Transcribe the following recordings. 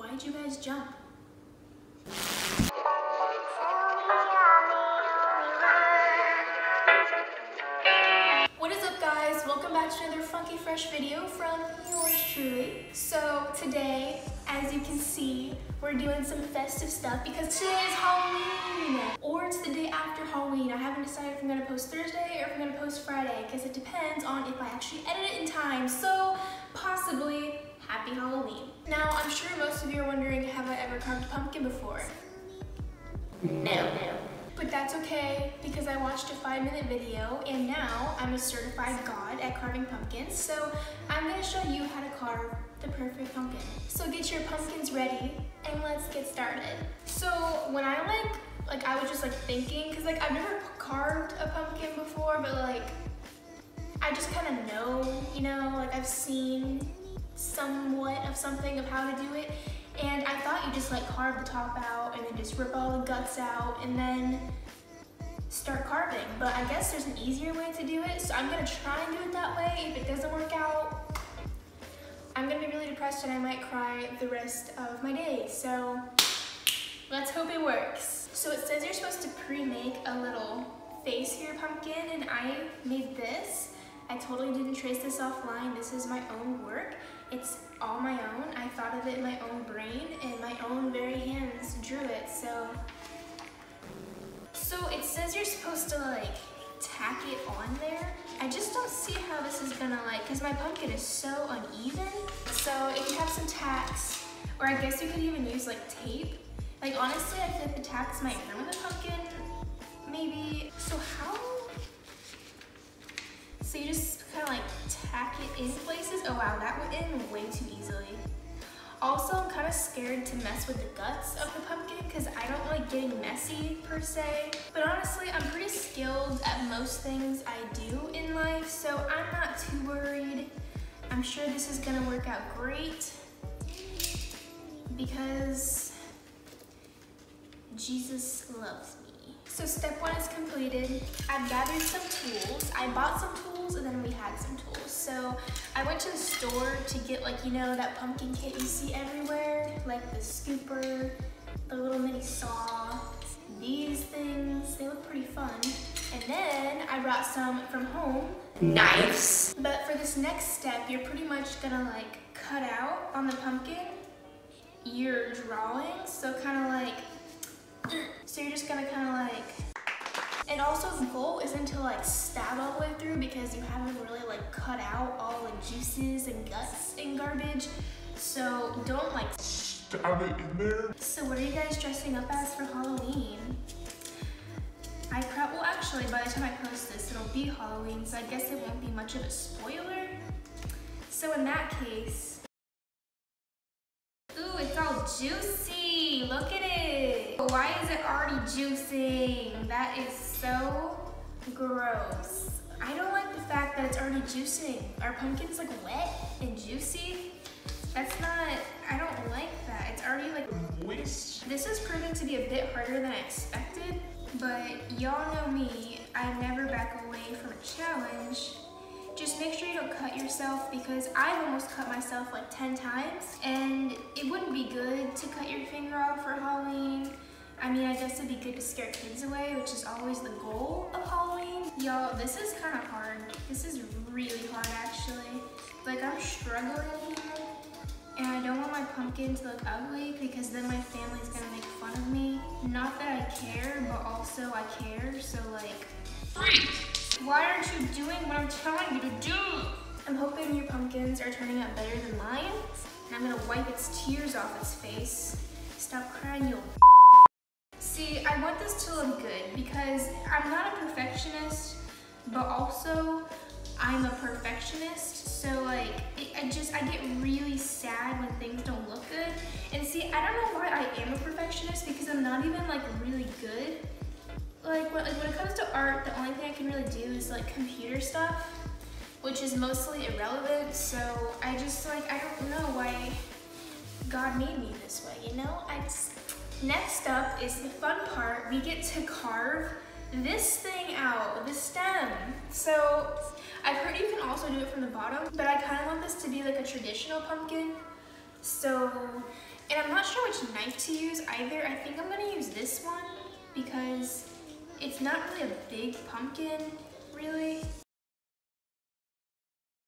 Why'd you guys jump? What is up, guys? Welcome back to another funky fresh video from yours truly. So today, as you can see, we're doing some festive stuff because today is Halloween, or it's the day after Halloween. I haven't decided if I'm gonna post Thursday or if I'm gonna post Friday because it depends on if I actually edit it in time. So possibly happy Halloween. Now, I'm sure most of you are wondering, have I ever carved a pumpkin before? No. But that's okay, because I watched a 5-minute video and now I'm a certified god at carving pumpkins, so I'm gonna show you how to carve the perfect pumpkin. So get your pumpkins ready and let's get started. So when I I was just thinking, because I've never carved a pumpkin before, but I just kind of know, you know, I've seen somewhat of something of how to do it. And I thought you just carve the top out and then just rip all the guts out and then start carving. But I guess there's an easier way to do it. So I'm gonna try and do it that way. If it doesn't work out, I'm gonna be really depressed and I might cry the rest of my day. So let's hope it works. So it says you're supposed to pre-make a little face for your pumpkin, and I made this. I totally didn't trace this offline. This is my own work. It's all my own. I thought of it in my own brain, and my own very hands drew it, so it says you're supposed to tack it on there. I just don't see how this is gonna because my pumpkin is so uneven. So if you have some tacks, or I guess you could even use tape. Honestly, I think the tacks might come with a pumpkin, maybe. So you just kind of tack it in places. Oh wow, that went in way too easily. Also, I'm kind of scared to mess with the guts of the pumpkin because I don't like getting messy per se. But honestly, I'm pretty skilled at most things I do in life, so I'm not too worried. I'm sure this is gonna work out great because Jesus loves me. So step one is completed. I've gathered some tools. I bought some tools and then we had some tools. So I went to the store to get that pumpkin kit you see everywhere, the scooper, the little mini saw, these things. They look pretty fun. And then I brought some from home, knives. But for this next step, you're pretty much gonna cut out on the pumpkin your drawing. So so you're just gonna and also the goal isn't to stab all the way through because you haven't really cut out all juices and guts and garbage. So don't stab it in there. So what are you guys dressing up as for Halloween? Well, actually, by the time I post this, it'll be Halloween, so I guess it won't be much of a spoiler. So in that case, ooh, it's all juicy. Look at it. Why is it already juicing? That is so gross. I don't like the fact that it's already juicing. Our pumpkin's wet and juicy. That's not, I don't like that. It's already moist. This is proving to be a bit harder than I expected, but y'all know me, I never back away from a challenge. Just make sure you don't cut yourself because I've almost cut myself 10 times, and it wouldn't be good to cut your finger off for Halloween. I mean, I guess it'd be good to scare kids away, which is always the goal of Halloween. Y'all, this is kind of hard. This is really hard, actually. I'm struggling here, and I don't want my pumpkin to look ugly because then my family's gonna make fun of me. Not that I care, but also I care, so freak! Why aren't you doing what I'm telling you to do? I'm hoping your pumpkins are turning out better than mine. And I'm gonna wipe its tears off its face. Stop crying, you little. See, I want this to look good because I'm not a perfectionist, but also I'm a perfectionist. So I get really sad when things don't look good. And see, I don't know why I am a perfectionist because I'm not even really good. When it comes to art, the only thing I can really do is computer stuff, which is mostly irrelevant. So I just I don't know why God made me this way, you know? Next up is the fun part. We get to carve this thing out, the stem. So I've heard you can also do it from the bottom, but I kind of want this to be a traditional pumpkin. So And I'm not sure which knife to use either. I think I'm gonna use this one because it's not really a big pumpkin, really.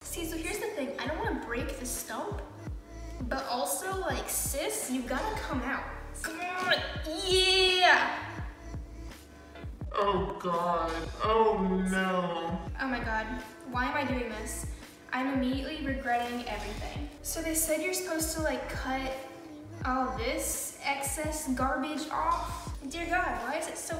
See, so here's the thing. I don't wanna break the stump, but also, like, sis, you gotta come out. Come on, yeah! Oh God, oh no. Oh my God, why am I doing this? I'm immediately regretting everything. So they said you're supposed to like cut all this excess garbage off. Dear God, why is it so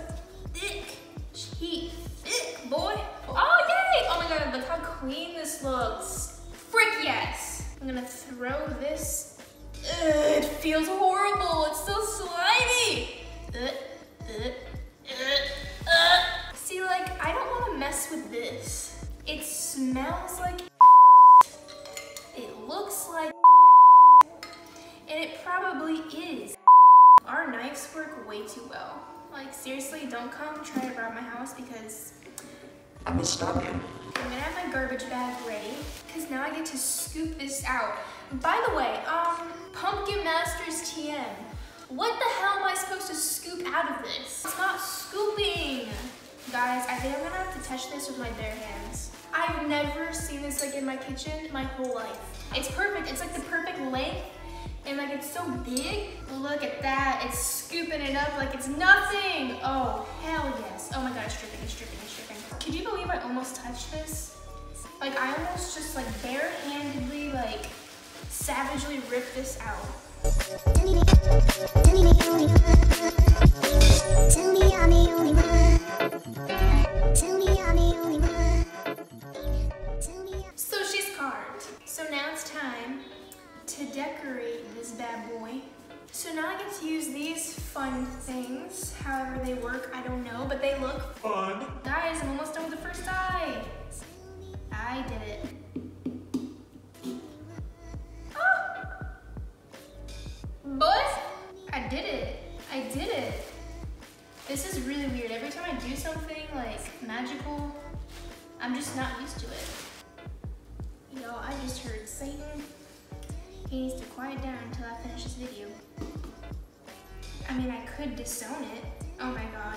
thick? Cheap, thick boy. Oh yay, oh my God, look how clean this looks. Frick yes. I'm gonna throw this. Ugh, it feels horrible, it's so slimy. See, like, I don't wanna mess with this. It smells like it looks like and it probably is. Our knives work way too well. Like, seriously, don't come try to rob my house because I'm gonna stop you. I'm gonna have my garbage bag ready because now I get to scoop this out. By the way, Pumpkin Masters TM, what the hell am I supposed to scoop out of this? It's not scooping. Guys, I think I'm gonna have to touch this with my bare hands. I've never seen this like in my kitchen my whole life. It's perfect, it's like the perfect length and like it's so big. Look at that, it's scooping it up like it's nothing. Oh, hell yes. Oh my God, it's dripping, it's dripping, it's dripping. Could you believe I almost touched this? Like I almost just like barehandedly like savagely ripped this out. Tell me I'm the only one. So she's carved. So now it's time to decorate this bad boy. So now I get to use these fun things. However they work, I don't know, but they look fun. Guys, I'm almost done with the first eye. I did it. Oh! But I did it. I did it. This is really weird. Every time I do something like magical, I'm just not used to it. Y'all, I just heard Satan. He needs to quiet down until I finish this video. I mean, I could disown it. Oh my God.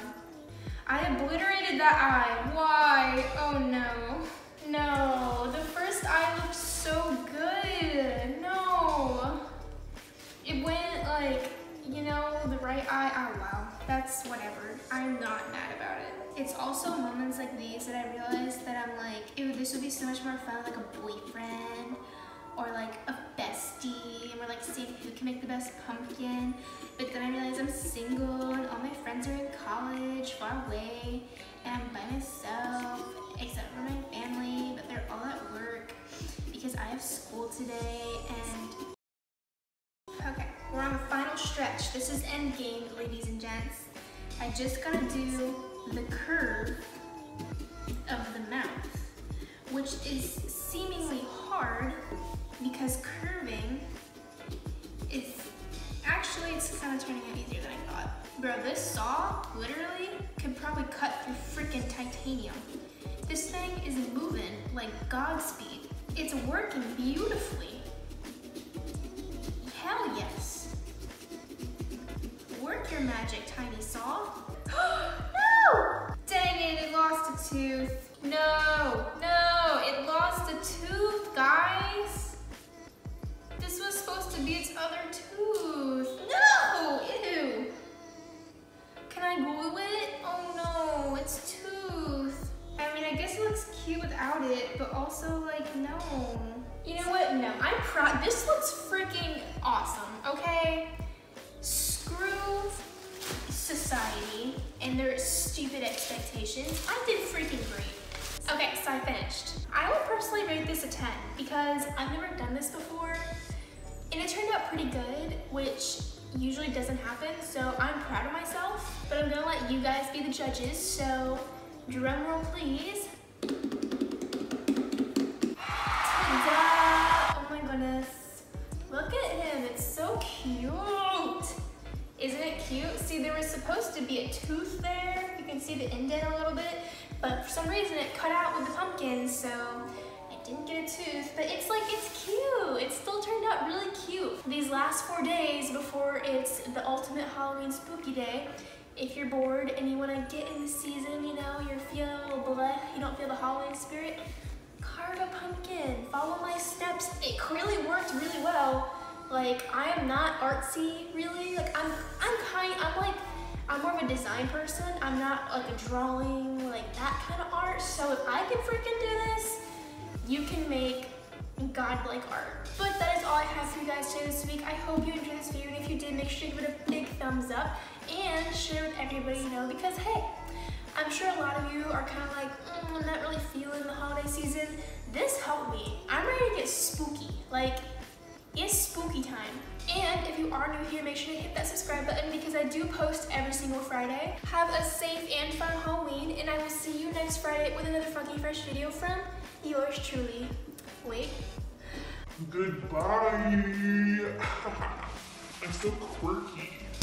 I obliterated that eye. Why? Oh no. No, the first eye looked so good. No. It went like, you know, the right eye, oh wow, that's whatever. I'm not mad about it. It's also moments like these that I realize that I'm like, ew, this would be so much more fun, like a boyfriend or like a bestie, and we're like seeing who can make the best pumpkin. But then I realize I'm single and all my friends are in college, far away, and I'm by myself, except for my family, but they're all at work because I have school today and we're on the final stretch. This is end game, ladies and gents. I just gotta do the curve of the mouth, which is seemingly hard because curving is actually, it's kind of turning out easier than I thought. Bro, this saw literally could probably cut through freaking titanium. This thing is moving like Godspeed. It's working beautifully. Hell yes. Work your magic, tiny saw. No! Dang it, it lost a tooth. No, no, it lost a tooth, guys. This was supposed to be its other tooth. No, ew. Can I glue it? Oh no, it's tooth. I mean, I guess it looks cute without it, but also like, no. You know what? No, I'm proud. This looks freaking awesome, okay? Screw society and their stupid expectations. I did freaking great. Okay, so I finished. I would personally rate this a 10 because I've never done this before and it turned out pretty good, which usually doesn't happen, so I'm proud of myself, but I'm gonna let you guys be the judges, so drum roll please. Look at him, it's so cute. Isn't it cute? See, there was supposed to be a tooth there. You can see the indent a little bit, but for some reason it cut out with the pumpkin, so I didn't get a tooth, but it's like, it's cute. It still turned out really cute. These these last 4 days before it's the ultimate Halloween spooky day, if you're bored and you want to get in the season, you know, you're feeling a little bleh, you don't feel the Halloween spirit, carve a pumpkin, follow my steps. It clearly worked really well. Like, I am not artsy, really. Like, I'm more of a design person. I'm not like a drawing, like that kind of art. So if I can freaking do this, you can make godlike art. But that is all I have for you guys today this week. I hope you enjoyed this video, and if you did, make sure you give it a big thumbs up and share with everybody you know, because hey, I'm sure a lot of you are kind of like, I'm not really feeling the holiday season. This helped me. I'm ready to get spooky. Like, it's spooky time. And if you are new here, make sure to hit that subscribe button, because I do post every single Friday. Have a safe and fun Halloween, and I will see you next Friday with another funky fresh video from yours truly. Wait. Goodbye. I'm so quirky.